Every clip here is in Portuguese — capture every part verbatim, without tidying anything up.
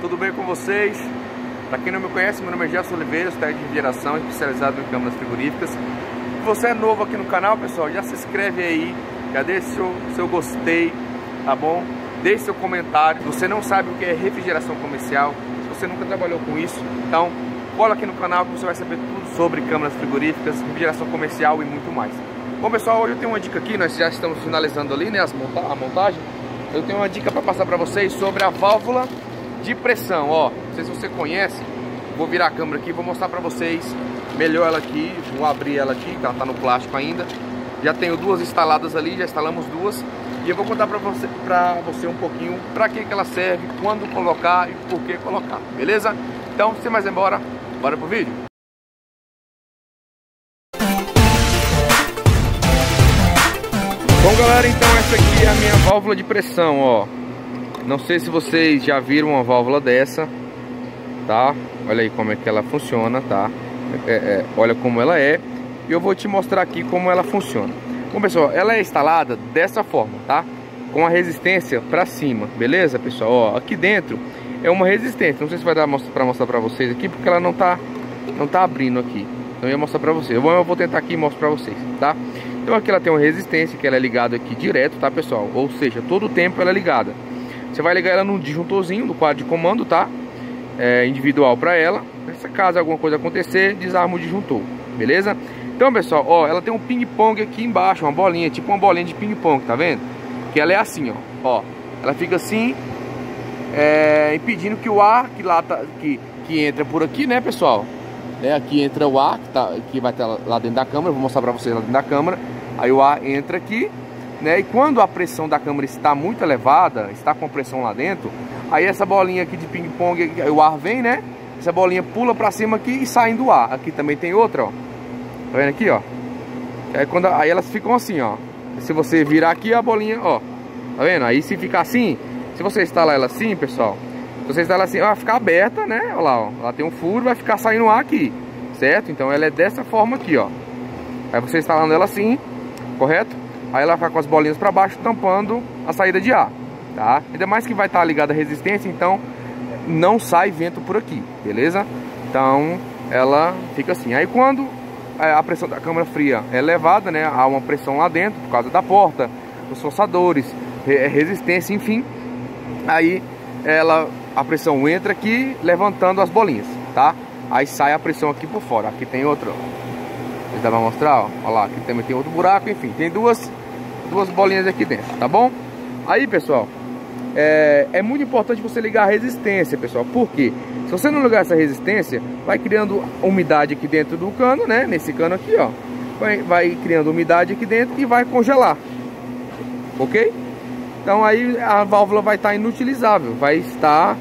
tudo bem com vocês? Para quem não me conhece, meu nome é Jefferson Oliveira, eu sou técnico de geração especializado em câmaras frigoríficas. Se você é novo aqui no canal, pessoal, já se inscreve aí, já deixa seu, seu gostei, tá bom? Deixe seu comentário. Se você não sabe o que é refrigeração comercial, se você nunca trabalhou com isso, então cola aqui no canal que você vai saber tudo sobre câmaras frigoríficas, refrigeração comercial e muito mais. Bom, pessoal, hoje eu tenho uma dica aqui, nós já estamos finalizando ali, né, as monta a montagem. Eu tenho uma dica para passar para vocês sobre a válvula de pressão, ó. Não sei se você conhece, vou virar a câmera aqui, vou mostrar para vocês melhor ela aqui, vou abrir ela aqui, que ela tá no plástico ainda. Já tenho duas instaladas ali, já instalamos duas. E eu vou contar para você, pra você um pouquinho para que que ela serve, quando colocar e por que colocar, beleza? Então, sem mais embora, bora pro vídeo. Bom, galera, então essa aqui é a minha válvula de pressão, ó. Não sei se vocês já viram uma válvula dessa, tá? Olha aí como é que ela funciona, tá? É, é, olha como ela é. E eu vou te mostrar aqui como ela funciona. Bom, pessoal, ela é instalada dessa forma, tá? Com a resistência pra cima, beleza, pessoal? Ó, aqui dentro é uma resistência. Não sei se vai dar pra mostrar pra vocês aqui, porque ela não tá, não tá abrindo aqui. Então eu ia mostrar pra vocês. Eu vou, eu vou tentar aqui e mostro pra vocês, tá? Então aqui ela tem uma resistência que ela é ligada aqui direto, tá, pessoal? Ou seja, todo o tempo ela é ligada. Você vai ligar ela num disjuntorzinho do quadro de comando, tá? É, individual pra ela. Nessa caso alguma coisa acontecer, desarma o disjuntor, beleza? Então, pessoal, ó, ela tem um ping-pong aqui embaixo, uma bolinha, tipo uma bolinha de ping-pong, tá vendo? Que ela é assim, ó, ó. Ela fica assim, é, impedindo que o ar que, lá tá, que, que entra por aqui, né, pessoal? É, aqui entra o ar que, tá, que vai estar tá lá dentro da câmara, vou mostrar pra vocês lá dentro da câmara. Aí o ar entra aqui, né? E quando a pressão da câmara está muito elevada, está com pressão lá dentro, aí essa bolinha aqui de ping-pong, o ar vem, né? Essa bolinha pula pra cima aqui e sai do ar. Aqui também tem outra, ó. Tá vendo aqui, ó? Aí, quando, aí elas ficam assim, ó. Se você virar aqui, a bolinha, ó. Tá vendo? Aí se ficar assim, se você instalar ela assim, pessoal, se você instalar assim, ela vai ficar aberta, né? Olha lá, ó. Ela tem um furo, vai ficar saindo ar aqui, certo? Então ela é dessa forma aqui, ó. Aí você instalando ela assim, correto? Aí ela vai ficar com as bolinhas pra baixo, tampando a saída de ar, tá? Ainda mais que vai estar ligada a resistência, então não sai vento por aqui, beleza? Então ela fica assim. Aí quando a pressão da câmara fria é elevada, né, há uma pressão lá dentro por causa da porta, dos forçadores, resistência, enfim, aí ela, a pressão entra aqui levantando as bolinhas, tá? Aí sai a pressão aqui por fora. Aqui tem outro, ó. Dá pra mostrar, ó. Olha lá, aqui também tem outro buraco, enfim, tem duas duas bolinhas aqui dentro, tá bom? Aí, pessoal, É, é muito importante você ligar a resistência, pessoal. Porque se você não ligar essa resistência, vai criando umidade aqui dentro do cano, né? Nesse cano aqui, ó, vai, vai criando umidade aqui dentro e vai congelar, ok? Então aí a válvula vai estar inutilizável, vai estar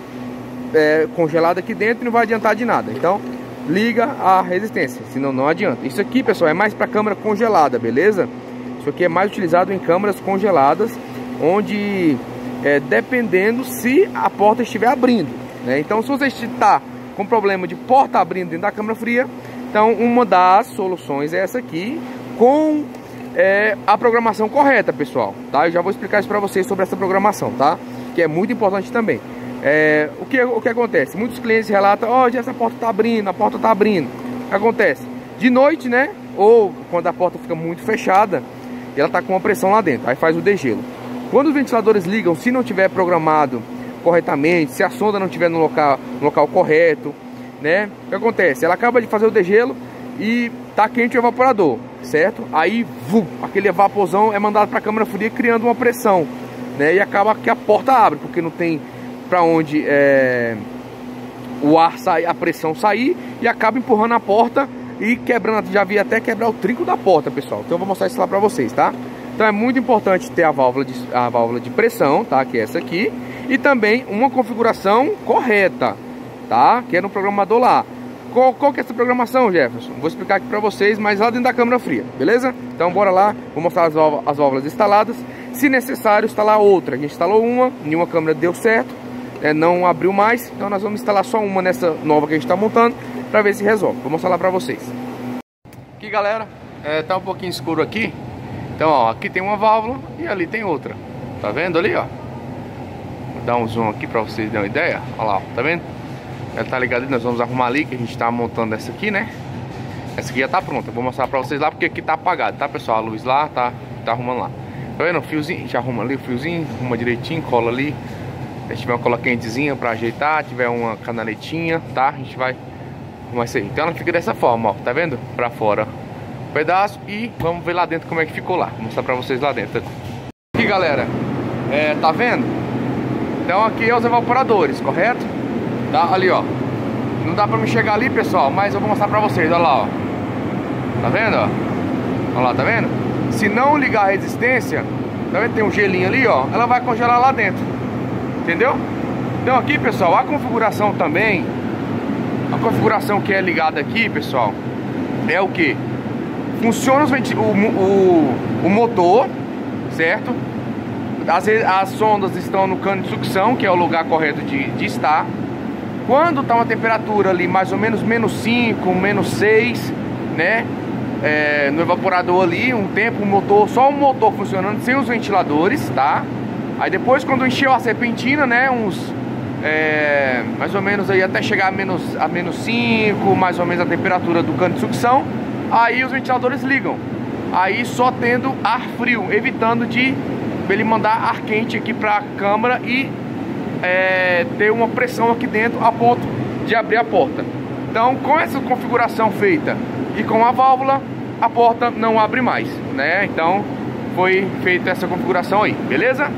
é, congelada aqui dentro e não vai adiantar de nada. Então liga a resistência, senão não adianta. Isso aqui, pessoal, é mais para câmara congelada, beleza? Isso aqui é mais utilizado em câmaras congeladas, onde... É, dependendo se a porta estiver abrindo, né? Então se você está com problema de porta abrindo dentro da câmara fria, então uma das soluções é essa aqui, com é, a programação correta, pessoal, tá? Eu já vou explicar isso para vocês sobre essa programação, tá? Que é muito importante também. é, o, que, o que acontece? Muitos clientes relatam: ó, oh, essa porta está abrindo, a porta está abrindo. O que acontece? De noite, né? Ou quando a porta fica muito fechada e ela está com uma pressão lá dentro, aí faz o degelo. Quando os ventiladores ligam, se não tiver programado corretamente, se a sonda não tiver no local, no local correto, né? O que acontece? Ela acaba de fazer o degelo e tá quente o evaporador, certo? Aí, vum, aquele vaporzão é mandado para a câmara fria, criando uma pressão, né? E acaba que a porta abre, porque não tem para onde é, o ar sair, a pressão sair, e acaba empurrando a porta e quebrando. Já vi até quebrar o trinco da porta, pessoal. Então eu vou mostrar isso lá para vocês, tá? Então é muito importante ter a válvula de, a válvula de pressão, tá? Que é essa aqui. E também uma configuração correta, tá? Que é no programador lá. Qual, qual que é essa programação, Jefferson? Vou explicar aqui pra vocês, mas lá dentro da câmara fria, beleza? Então bora lá, vou mostrar as, as válvulas instaladas. Se necessário, instalar outra. A gente instalou uma, nenhuma câmara deu certo, né? Não abriu mais. Então nós vamos instalar só uma nessa nova que a gente tá montando, pra ver se resolve. Vou mostrar lá pra vocês. Aqui, galera, é, tá um pouquinho escuro aqui. Então, ó, aqui tem uma válvula e ali tem outra. Tá vendo ali, ó? dar um zoom aqui pra vocês terem uma ideia. Olha lá, tá vendo? Ela tá ligada e nós vamos arrumar ali, que a gente tá montando essa aqui, né? Essa aqui já tá pronta, eu vou mostrar pra vocês lá, porque aqui tá apagado, tá, pessoal? A luz lá, tá, tá arrumando lá. Tá vendo? O fiozinho, já arruma ali o fiozinho, arruma direitinho, cola ali. Se tiver uma cola quentezinha pra ajeitar, tiver uma canaletinha, tá? A gente vai arrumar isso aí. Então ela fica dessa forma, ó, tá vendo? Pra fora um pedaço e vamos ver lá dentro como é que ficou lá. Vou mostrar pra vocês lá dentro. Aqui, galera, é, tá vendo? Então aqui é os evaporadores, correto? Tá ali, ó. Não dá pra me chegar ali, pessoal, mas eu vou mostrar pra vocês, olha lá, ó. Tá vendo, ó? Olha lá, tá vendo? Se não ligar a resistência, tá vendo? Tem um gelinho ali, ó. Ela vai congelar lá dentro. Entendeu? Então aqui, pessoal, a configuração também, a configuração que é ligada aqui, pessoal, é o que? Funciona os venti o, o, o motor, certo? As, as sondas estão no cano de sucção, que é o lugar correto de, de estar. Quando está uma temperatura ali, mais ou menos menos cinco, menos seis, né? É, no evaporador ali, um tempo, um motor, só o motor funcionando, sem os ventiladores, tá? Aí depois, quando encheu a serpentina, né? Uns... É, mais ou menos aí, até chegar a menos cinco, mais ou menos a temperatura do cano de sucção. Aí os ventiladores ligam. Aí só tendo ar frio, evitando de ele mandar ar quente aqui pra câmara e é, ter uma pressão aqui dentro a ponto de abrir a porta. Então, com essa configuração feita e com a válvula, a porta não abre mais, né? Então foi feita essa configuração aí, beleza?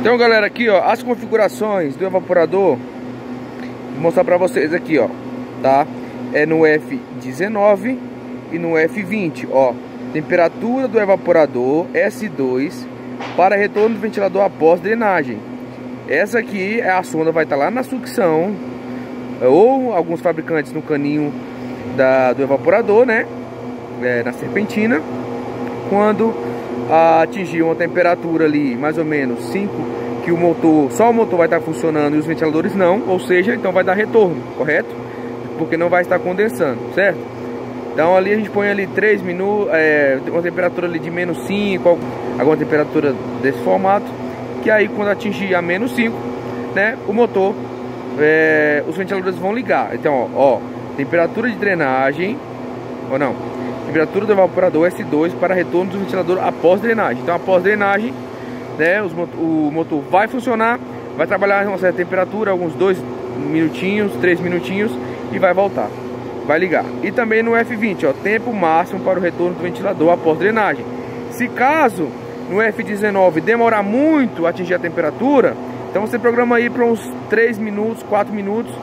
Então, galera, aqui, ó, as configurações do evaporador, vou mostrar pra vocês aqui, ó, tá? É no F dezenove e no F vinte, ó. Temperatura do evaporador S dois para retorno do ventilador após drenagem. Essa aqui é a sonda, vai estar lá na sucção, ou alguns fabricantes no caninho da, do evaporador, né? É, na serpentina. Quando ah, atingir uma temperatura ali, mais ou menos cinco, que o motor, só o motor vai estar funcionando e os ventiladores não, ou seja, então vai dar retorno, correto? Porque não vai estar condensando, certo? Então ali a gente põe ali três minutos, é, uma temperatura ali de menos cinco, alguma temperatura desse formato, que aí quando atingir a menos cinco, né, o motor, é, os ventiladores vão ligar. Então, ó, ó, temperatura de drenagem, ou não, temperatura do evaporador S dois para retorno do ventilador após drenagem. Então após drenagem, né, os, o motor vai funcionar, vai trabalhar em uma certa temperatura, alguns dois minutinhos, três minutinhos, e vai voltar, vai ligar. E também no F vinte, ó, tempo máximo para o retorno do ventilador após drenagem. Se caso no F dezenove demorar muito a atingir a temperatura, então você programa aí para uns três minutos, quatro minutos,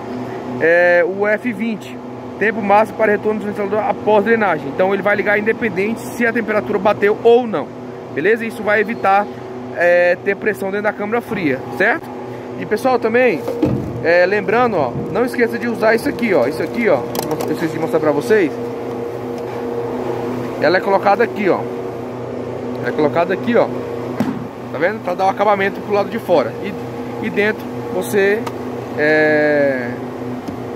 é, o F vinte, tempo máximo para retorno do ventilador após drenagem. Então ele vai ligar independente se a temperatura bateu ou não, beleza? Isso vai evitar é, ter pressão dentro da câmara fria, certo? E, pessoal, também é, lembrando, ó, não esqueça de usar isso aqui, ó. Isso aqui, ó, eu esqueci de mostrar pra vocês. Ela é colocada aqui, ó. Ela é colocada aqui, ó. Tá vendo? Pra dar um acabamento pro lado de fora. E, e dentro você é,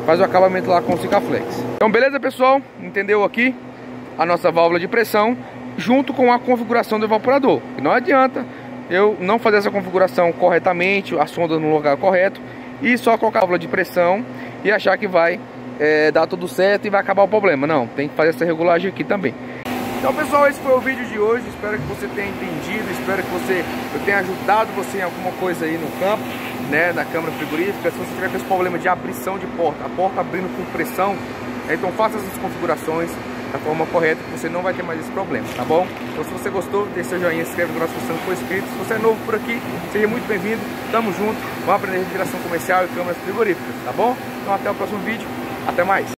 faz o acabamento lá com o CicaFlex. Então, beleza, pessoal? Entendeu aqui a nossa válvula de pressão junto com a configuração do evaporador. E não adianta eu não fazer essa configuração corretamente, a sonda no lugar correto, e só colocar a válvula de pressão e achar que vai é, dar tudo certo e vai acabar o problema. Não, tem que fazer essa regulagem aqui também. Então, pessoal, esse foi o vídeo de hoje. Espero que você tenha entendido, espero que você, eu tenha ajudado você em alguma coisa aí no campo, né, na câmara frigorífica. Se você tiver com esse problema de abrição de porta, a porta abrindo com pressão, então faça essas configurações da forma correta, que você não vai ter mais esse problema, tá bom? Então, se você gostou, deixe seu joinha, se inscreve no nosso canal, se for inscrito. Se você é novo por aqui, seja muito bem-vindo, tamo junto, vamos aprender refrigeração comercial e câmaras frigoríficas, tá bom? Então até o próximo vídeo, até mais!